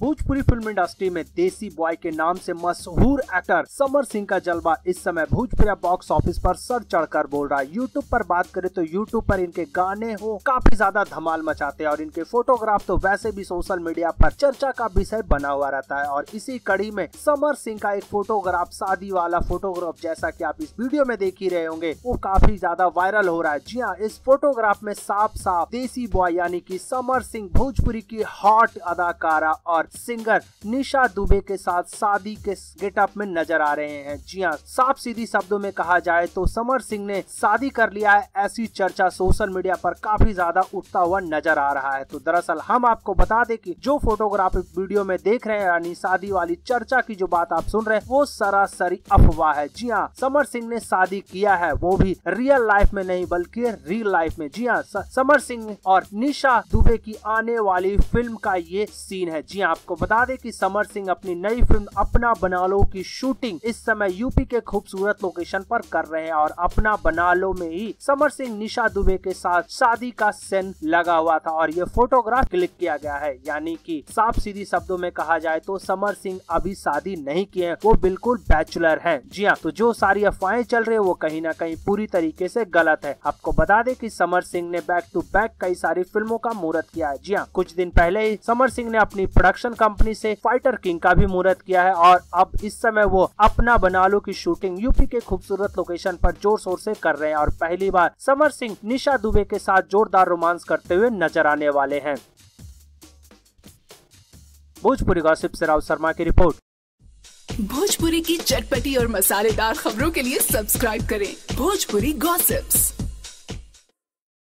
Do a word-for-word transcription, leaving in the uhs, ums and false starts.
Bhojpuri film industry में देसी boy के नाम से मशहूर एक्टर समर सिंह का जलवा इस समय भोजपुरी बॉक्स ऑफिस पर सर चढ़कर बोल रहा है। यूट्यूब पर बात करें तो यूट्यूब पर इनके गाने हो काफी ज्यादा धमाल मचाते हैं और इनके फोटोग्राफ तो वैसे भी सोशल मीडिया पर चर्चा का विषय बना हुआ रहता है। और इसी कड़ी में समर सिंह का एक फोटोग्राफ, शादी वाला फोटोग्राफ, जैसा की आप इस वीडियो में देख ही रहे होंगे, वो काफी ज्यादा वायरल हो रहा है। जी हाँ, इस फोटोग्राफ में साफ साफ देसी बॉय यानी की समर सिंह भोजपुरी की हॉट अदाकारा और सिंगर निशा दुबे के साथ शादी के गेटअप में नजर आ रहे हैं। जी हाँ, साफ सीधी शब्दों में कहा जाए तो समर सिंह ने शादी कर लिया है, ऐसी चर्चा सोशल मीडिया पर काफी ज्यादा उठता हुआ नजर आ रहा है। तो दरअसल हम आपको बता दें कि जो फोटोग्राफ वीडियो में देख रहे हैं यानी शादी वाली चर्चा की जो बात आप सुन रहे हैं वो सरासरी अफवाह है। जी हाँ, समर सिंह ने शादी किया है, वो भी रियल लाइफ में नहीं बल्कि रियल लाइफ में। जी हाँ, समर सिंह और निशा दुबे की आने वाली फिल्म का ये सीन है। जी हाँ, आपको बता दें कि समर सिंह अपनी नई फिल्म अपना बनालो की शूटिंग इस समय यूपी के खूबसूरत लोकेशन पर कर रहे हैं और अपना बनालो में ही समर सिंह निशा दुबे के साथ शादी का सीन लगा हुआ था और ये फोटोग्राफ क्लिक किया गया है। यानी कि साफ सीधी शब्दों में कहा जाए तो समर सिंह अभी शादी नहीं किए, वो बिल्कुल बैचलर हैं। जी हाँ, तो जो सारी अफवाहें चल रही है वो कहीं ना कहीं पूरी तरीके से गलत है। आपको बता दें कि समर सिंह ने बैक टू बैक कई सारी फिल्मों का मुहूर्त किया है। जी हाँ, कुछ दिन पहले ही समर सिंह ने अपनी प्रोडक्शन कंपनी से फाइटर किंग का भी मुहूर्त किया है और अब इस समय वो अपना बनालो की शूटिंग यूपी के खूबसूरत लोकेशन पर जोर शोर से कर रहे हैं और पहली बार समर सिंह निशा दुबे के साथ जोरदार रोमांस करते हुए नजर आने वाले हैं। भोजपुरी गॉसिप से राहुल शर्मा की रिपोर्ट। भोजपुरी की चटपटी और मसालेदार खबरों के लिए सब्सक्राइब करें भोजपुरी गॉसिप्स।